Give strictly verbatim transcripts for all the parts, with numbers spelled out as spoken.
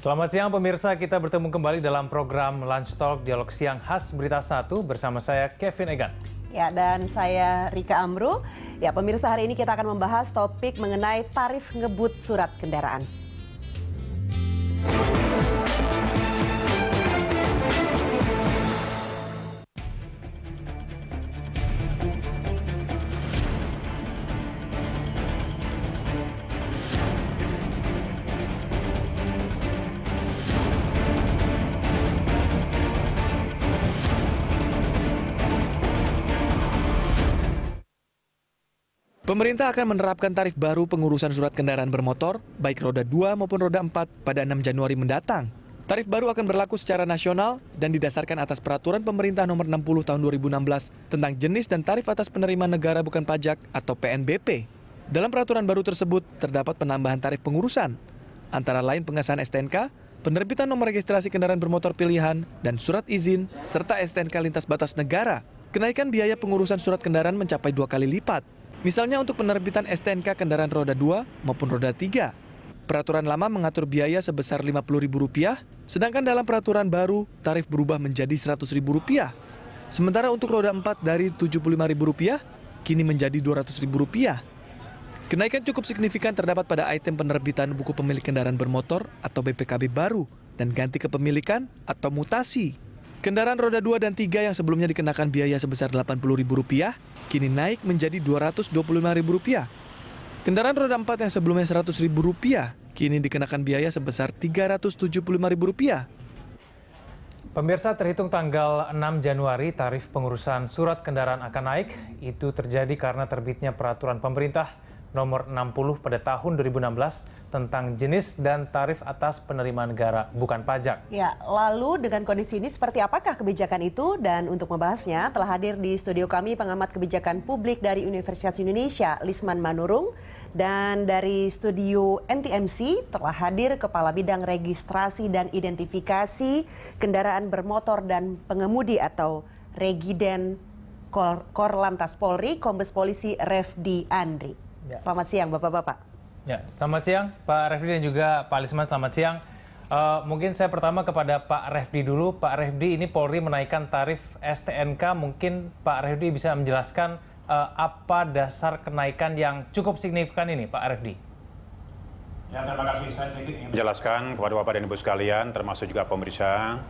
Selamat siang pemirsa, kita bertemu kembali dalam program Lunch Talk Dialog Siang khas Berita Satu bersama saya Kevin Egan. Ya, dan saya Rike Amru. Ya pemirsa, hari ini kita akan membahas topik mengenai tarif ngebut surat kendaraan. Pemerintah akan menerapkan tarif baru pengurusan surat kendaraan bermotor, baik roda dua maupun roda empat pada enam Januari mendatang. Tarif baru akan berlaku secara nasional dan didasarkan atas peraturan pemerintah nomor enam puluh tahun dua ribu enam belas tentang jenis dan tarif atas penerimaan negara bukan pajak atau P N B P. Dalam peraturan baru tersebut terdapat penambahan tarif pengurusan, antara lain pengesahan S T N K, penerbitan nomor registrasi kendaraan bermotor pilihan, dan surat izin, serta S T N K lintas batas negara. Kenaikan biaya pengurusan surat kendaraan mencapai dua kali lipat. Misalnya untuk penerbitan S T N K kendaraan roda dua maupun roda tiga. Peraturan lama mengatur biaya sebesar lima puluh ribu rupiah, sedangkan dalam peraturan baru tarif berubah menjadi seratus ribu rupiah. Sementara untuk roda empat dari tujuh puluh lima ribu rupiah kini menjadi dua ratus ribu rupiah. Kenaikan cukup signifikan terdapat pada item penerbitan buku pemilik kendaraan bermotor atau B P K B baru dan ganti kepemilikan atau mutasi. Kendaraan roda dua dan tiga yang sebelumnya dikenakan biaya sebesar delapan puluh ribu rupiah, kini naik menjadi dua ratus dua puluh lima ribu rupiah. Kendaraan roda empat yang sebelumnya seratus ribu rupiah, kini dikenakan biaya sebesar tiga ratus tujuh puluh lima ribu rupiah. Pemirsa, terhitung tanggal enam Januari, tarif pengurusan surat kendaraan akan naik. Itu terjadi karena terbitnya peraturan pemerintah nomor enam puluh pada tahun dua ribu enam belas tentang jenis dan tarif atas penerimaan negara bukan pajak. Ya, lalu dengan kondisi ini seperti apakah kebijakan itu? Dan untuk membahasnya telah hadir di studio kami pengamat kebijakan publik dari Universitas Indonesia, Lisman Manurung, dan dari studio N T M C telah hadir Kepala Bidang Registrasi dan Identifikasi Kendaraan Bermotor dan Pengemudi atau Regiden Korlantas Polri, Kombes Polisi Refdi Andri. Ya. Selamat siang Bapak-Bapak. Ya, selamat siang Pak Refdi dan juga Pak Lisman, selamat siang. Uh, mungkin saya pertama kepada Pak Refdi dulu. Pak Refdi, ini Polri menaikkan tarif S T N K. Mungkin Pak Refdi bisa menjelaskan uh, apa dasar kenaikan yang cukup signifikan ini, Pak Refdi. Ya, terima kasih. Saya sedikit ingin menjelaskan kepada Bapak dan Ibu sekalian, termasuk juga pemirsa,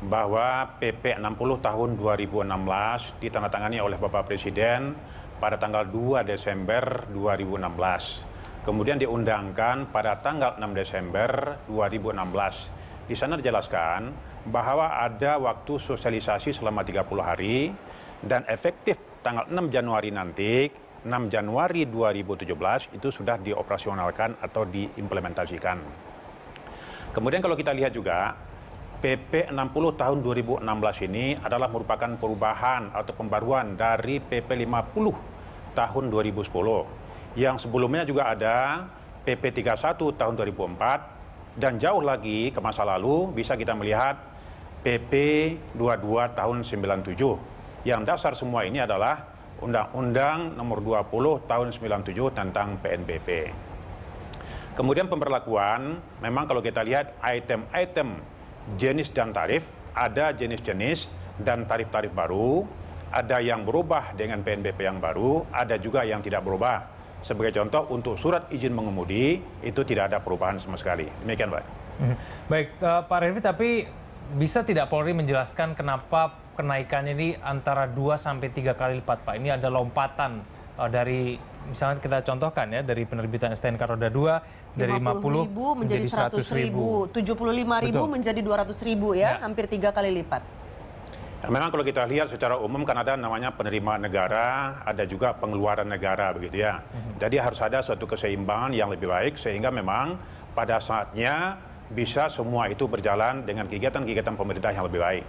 bahwa P P enam puluh tahun dua ribu enam belas ditandatangani oleh Bapak Presiden pada tanggal dua Desember dua ribu enam belas. Kemudian diundangkan pada tanggal enam Desember dua ribu enam belas. Di sana dijelaskan bahwa ada waktu sosialisasi selama tiga puluh hari dan efektif tanggal enam Januari nanti, enam Januari dua ribu tujuh belas itu sudah dioperasionalkan atau diimplementasikan. Kemudian kalau kita lihat juga P P enam puluh tahun dua ribu enam belas ini adalah merupakan perubahan atau pembaruan dari P P lima puluh tahun dua ribu sepuluh. Yang sebelumnya juga ada P P tiga puluh satu tahun dua ribu empat dan jauh lagi ke masa lalu bisa kita melihat P P dua puluh dua tahun sembilan puluh tujuh. Yang dasar semua ini adalah Undang-Undang nomor dua puluh tahun sembilan puluh tujuh tentang P N B P. Kemudian pemberlakuan, memang kalau kita lihat item-item jenis dan tarif, ada jenis-jenis dan tarif-tarif baru, ada yang berubah dengan P N B P yang baru, ada juga yang tidak berubah. Sebagai contoh, untuk surat izin mengemudi itu tidak ada perubahan sama sekali. Demikian, Pak. Baik, uh, Pak Refdi, tapi bisa tidak Polri menjelaskan kenapa kenaikannya ini antara dua sampai tiga kali lipat, Pak? Ini ada lompatan uh, dari, misalnya kita contohkan ya, dari penerbitan S T N K roda dua dari lima puluh ribu menjadi seratus ribu, tujuh puluh lima ribu menjadi dua ratus ribu ya, ya, hampir tiga kali lipat. Nah, memang kalau kita lihat secara umum kan ada namanya penerimaan negara, ada juga pengeluaran negara begitu ya. Mm-hmm. Jadi harus ada suatu keseimbangan yang lebih baik sehingga memang pada saatnya bisa semua itu berjalan dengan kegiatan-kegiatan pemerintah yang lebih baik.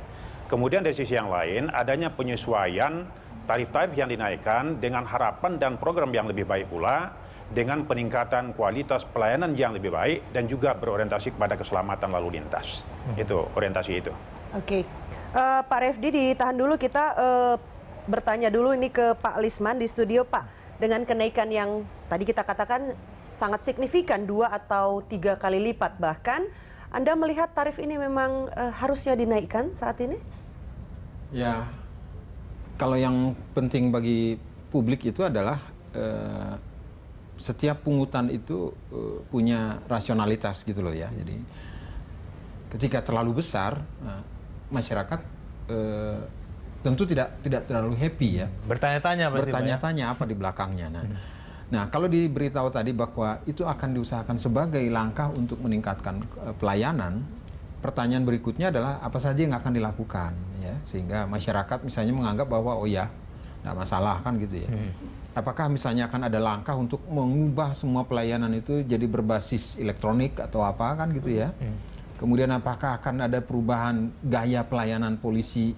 Kemudian dari sisi yang lain adanya penyesuaian tarif-tarif yang dinaikkan dengan harapan dan program yang lebih baik pula, dengan peningkatan kualitas pelayanan yang lebih baik dan juga berorientasi kepada keselamatan lalu lintas. Hmm. Itu orientasi itu. Oke, okay. uh, Pak Refdi ditahan dulu, kita uh, bertanya dulu ini ke Pak Lisman di studio. Pak, dengan kenaikan yang tadi kita katakan sangat signifikan, dua atau tiga kali lipat bahkan, Anda melihat tarif ini memang e, harusnya dinaikkan saat ini? Ya, kalau yang penting bagi publik itu adalah e, setiap pungutan itu e, punya rasionalitas gitu loh ya. Jadi ketika terlalu besar, masyarakat e, tentu tidak tidak terlalu happy ya. Bertanya-tanya pasti. Bertanya-tanya apa di belakangnya. Nah, hmm. Nah, kalau diberitahu tadi bahwa itu akan diusahakan sebagai langkah untuk meningkatkan pelayanan, pertanyaan berikutnya adalah apa saja yang akan dilakukan, ya, sehingga masyarakat misalnya menganggap bahwa oh ya, tidak masalah kan gitu ya. Hmm. Apakah misalnya akan ada langkah untuk mengubah semua pelayanan itu jadi berbasis elektronik atau apa kan gitu ya? Hmm. Kemudian apakah akan ada perubahan gaya pelayanan polisi,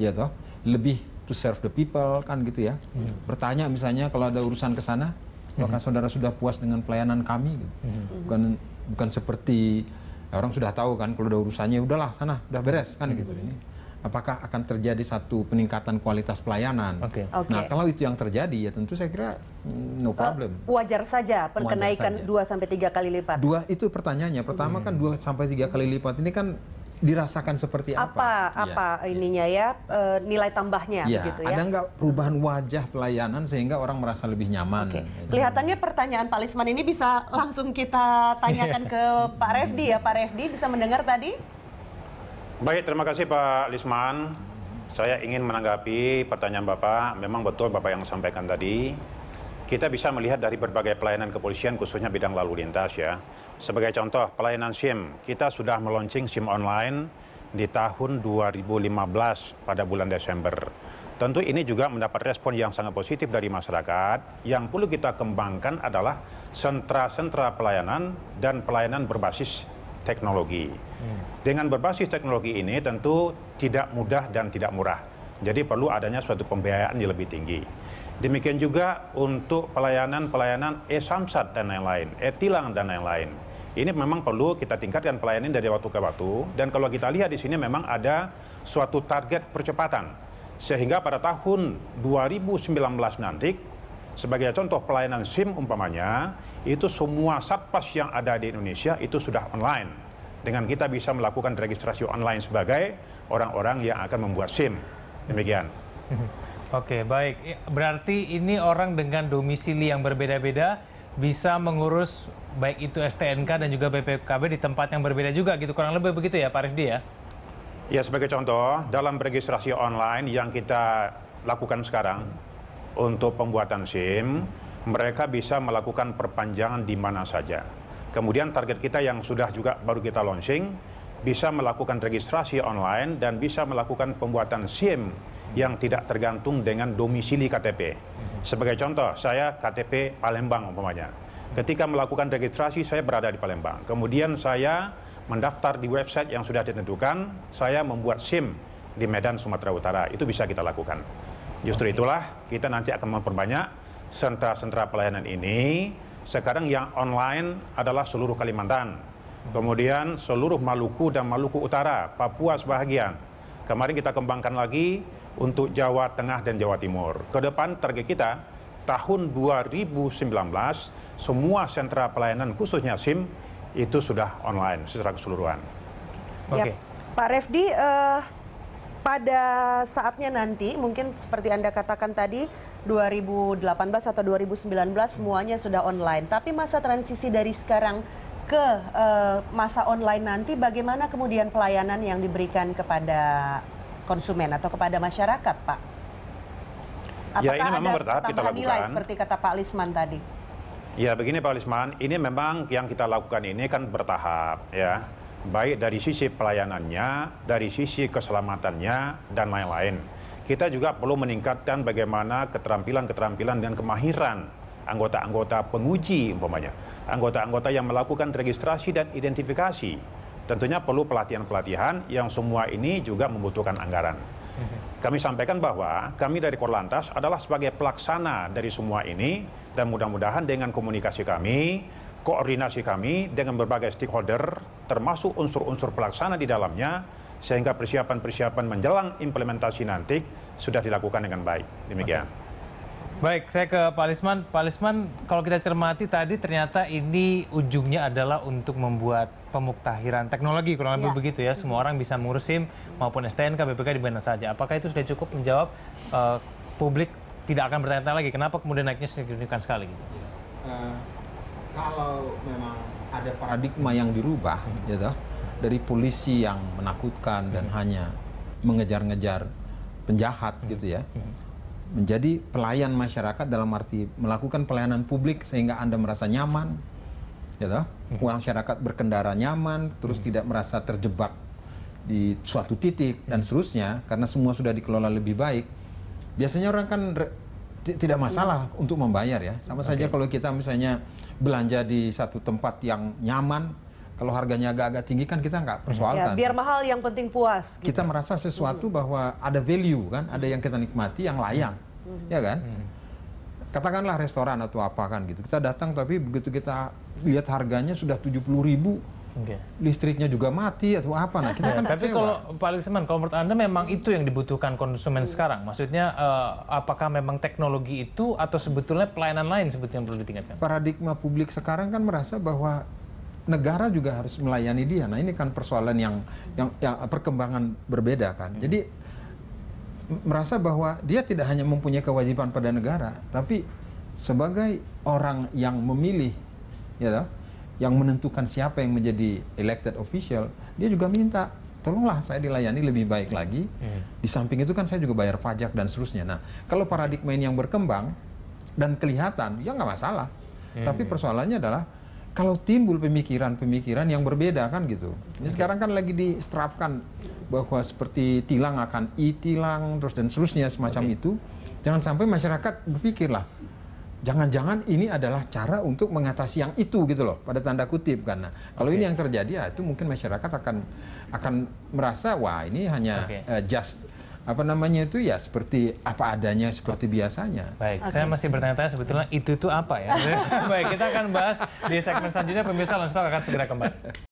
ya toh, lebih to serve the people kan gitu ya? Hmm. Bertanya misalnya kalau ada urusan ke sana. Apakah saudara sudah puas dengan pelayanan kami? Gitu. Bukan, bukan seperti ya orang sudah tahu kan kalau udah urusannya udahlah sana, udah beres kan gitu. Ini apakah akan terjadi satu peningkatan kualitas pelayanan? Okay. Okay. Nah kalau itu yang terjadi ya tentu saya kira no problem. Uh, wajar saja perkenaikan dua sampai tiga kali lipat. Dua itu pertanyaannya. Pertama hmm. kan dua sampai tiga kali lipat ini kan dirasakan seperti apa? Apa, apa ya, ininya ya, e, nilai tambahnya ya, begitu ya? Ada nggak perubahan wajah pelayanan sehingga orang merasa lebih nyaman? Okay. Kelihatannya pertanyaan Pak Lisman ini bisa langsung kita tanyakan ke Pak Refdi ya. Pak Refdi bisa mendengar tadi? Baik, terima kasih Pak Lisman. Saya ingin menanggapi pertanyaan Bapak. Memang betul Bapak yang sampaikan tadi. Kita bisa melihat dari berbagai pelayanan kepolisian khususnya bidang lalu lintas ya. Sebagai contoh pelayanan SIM, kita sudah meluncing SIM online di tahun dua ribu lima belas pada bulan Desember. Tentu ini juga mendapat respon yang sangat positif dari masyarakat. Yang perlu kita kembangkan adalah sentra-sentra pelayanan dan pelayanan berbasis teknologi. Dengan berbasis teknologi ini tentu tidak mudah dan tidak murah. Jadi perlu adanya suatu pembiayaan yang lebih tinggi. Demikian juga untuk pelayanan-pelayanan e-Samsat dan lain-lain, e-Tilang dan lain-lain. Ini memang perlu kita tingkatkan pelayanan dari waktu ke waktu. Dan kalau kita lihat di sini memang ada suatu target percepatan. Sehingga pada tahun dua ribu sembilan belas nanti, sebagai contoh pelayanan SIM umpamanya, itu semua satpas yang ada di Indonesia itu sudah online. Dengan kita bisa melakukan registrasi online sebagai orang-orang yang akan membuat SIM. Demikian. Oke, baik. Berarti ini orang dengan domisili yang berbeda-beda bisa mengurus baik itu S T N K dan juga B P K B di tempat yang berbeda juga gitu. Kurang lebih begitu ya Pak Refdi ya? Ya, sebagai contoh, dalam registrasi online yang kita lakukan sekarang untuk pembuatan SIM, mereka bisa melakukan perpanjangan di mana saja. Kemudian target kita yang sudah juga baru kita launching, bisa melakukan registrasi online dan bisa melakukan pembuatan SIM yang tidak tergantung dengan domisili K T P. Sebagai contoh, saya K T P Palembang umpamanya. Ketika melakukan registrasi, saya berada di Palembang. Kemudian saya mendaftar di website yang sudah ditentukan, saya membuat SIM di Medan, Sumatera Utara. Itu bisa kita lakukan. Justru itulah kita nanti akan memperbanyak sentra-sentra pelayanan ini. Sekarang yang online adalah seluruh Kalimantan. Kemudian seluruh Maluku dan Maluku Utara, Papua sebahagian. Kemarin kita kembangkan lagi untuk Jawa Tengah dan Jawa Timur. Ke depan target kita tahun dua ribu sembilan belas semua sentra pelayanan khususnya SIM itu sudah online secara keseluruhan. Oke. Okay. Ya, Pak Refdi, uh, pada saatnya nanti mungkin seperti Anda katakan tadi dua ribu delapan belas atau dua ribu sembilan belas semuanya sudah online. Tapi masa transisi dari sekarang ke uh, masa online nanti bagaimana kemudian pelayanan yang diberikan kepada konsumen atau kepada masyarakat, Pak? Apakah ya, ini memang ada bertahap kita lakukan. Nilai seperti kata Pak Lisman tadi? Ya, begini Pak Lisman, ini memang yang kita lakukan ini kan bertahap, ya. Baik dari sisi pelayanannya, dari sisi keselamatannya, dan lain-lain. Kita juga perlu meningkatkan bagaimana keterampilan-keterampilan dan kemahiran anggota-anggota penguji, umpamanya. Anggota-anggota yang melakukan registrasi dan identifikasi. Tentunya perlu pelatihan-pelatihan yang semua ini juga membutuhkan anggaran. Kami sampaikan bahwa kami dari Korlantas adalah sebagai pelaksana dari semua ini dan mudah-mudahan dengan komunikasi kami, koordinasi kami dengan berbagai stakeholder termasuk unsur-unsur pelaksana di dalamnya sehingga persiapan-persiapan menjelang implementasi nanti sudah dilakukan dengan baik. Demikian. Baik, saya ke Pak Lisman. Pak Lisman, kalau kita cermati tadi ternyata ini ujungnya adalah untuk membuat pemuktahiran teknologi, kurang lebih ya. begitu ya. Semua orang bisa mengurus SIM maupun S T N K, B P K B di mana saja. Apakah itu sudah cukup menjawab uh, publik tidak akan bertanya-tanya lagi? Kenapa kemudian naiknya signifikan sekali? Gitu? Uh, kalau memang ada paradigma yang dirubah, hmm. ya toh, dari polisi yang menakutkan dan hmm. hanya mengejar-ngejar penjahat hmm. gitu ya. Hmm. menjadi pelayan masyarakat dalam arti melakukan pelayanan publik sehingga Anda merasa nyaman, ya toh? Masyarakat berkendara nyaman, terus hmm. tidak merasa terjebak di suatu titik dan seterusnya, karena semua sudah dikelola lebih baik. Biasanya orang kan tidak masalah untuk membayar ya, sama okay. saja kalau kita misalnya belanja di satu tempat yang nyaman. Kalau harganya agak-agak tinggi kan kita nggak persoalkan. Ya, biar mahal yang penting puas. Gitu. Kita merasa sesuatu bahwa ada value kan, ada yang kita nikmati yang layak, mm-hmm. ya kan? Mm-hmm. Katakanlah restoran atau apa kan gitu. Kita datang tapi begitu kita lihat harganya sudah tujuh puluh ribu, okay. listriknya juga mati atau apa. Nah kita kan ya, tapi kalau Pak Lisman, kalau menurut Anda memang itu yang dibutuhkan konsumen mm-hmm. sekarang? Maksudnya uh, apakah memang teknologi itu atau sebetulnya pelayanan lain sebetulnya perlu ditingkatkan? Paradigma publik sekarang kan merasa bahwa negara juga harus melayani dia. Nah ini kan persoalan yang, yang, yang perkembangan berbeda kan. Jadi merasa bahwa dia tidak hanya mempunyai kewajiban pada negara, tapi sebagai orang yang memilih, ya toh, yang menentukan siapa yang menjadi elected official, dia juga minta, tolonglah saya dilayani lebih baik lagi. Di samping itu kan saya juga bayar pajak dan seterusnya. Nah kalau paradigma ini yang berkembang dan kelihatan, ya nggak masalah. Tapi persoalannya adalah kalau timbul pemikiran-pemikiran yang berbeda kan gitu. Ini sekarang kan lagi diserapkan bahwa seperti tilang akan e-tilang terus dan seterusnya semacam okay. itu. Jangan sampai masyarakat berpikirlah, jangan-jangan ini adalah cara untuk mengatasi yang itu gitu loh, pada tanda kutip karena kalau okay. ini yang terjadi ya itu mungkin masyarakat akan akan merasa wah ini hanya okay. uh, just apa namanya itu ya seperti apa adanya seperti biasanya. Baik, okay. saya masih bertanya-tanya sebetulnya itu itu apa ya. Baik, kita akan bahas di segmen selanjutnya pemirsa, langsung akan segera kembali.